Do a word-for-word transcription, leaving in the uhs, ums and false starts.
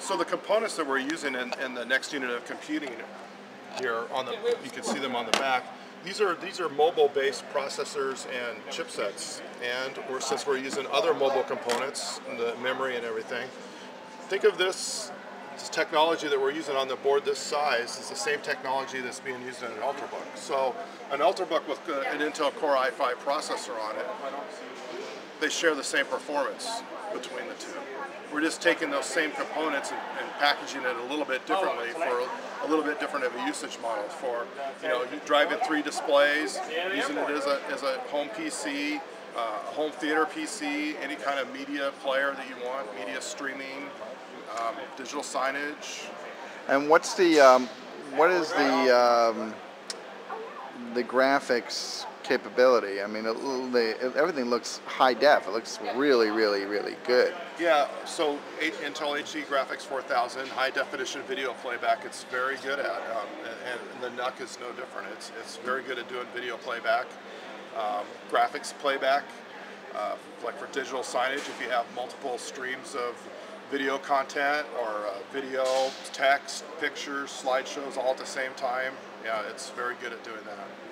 So the components that we're using in, in the next unit of computing here on the, you can see them on the back. These are these are mobile-based processors and chipsets, and or since we're using other mobile components, the memory and everything. Think of this, this technology that we're using on the board this size is the same technology that's being used in an Ultrabook. So an Ultrabook with uh, an Intel Core i five processor on it, they share the same performance between the two. We're just taking those same components and, and packaging it a little bit differently for a, a little bit different of a usage model for, you know, driving three displays, using it as a, as a home P C, uh, home theater P C, any kind of media player that you want, media streaming, um, digital signage. And what's the, um, what is the, um, the graphics capability? I mean, it, they, everything looks high def. It looks really, really, really good. Yeah, so Intel H D Graphics four thousand, high definition video playback, it's very good at. Um, and, and the N U C is no different. It's, it's very good at doing video playback, um, graphics playback, uh, like for digital signage, if you have multiple streams of video content or uh, video, text, pictures, slideshows all at the same time. Yeah, it's very good at doing that.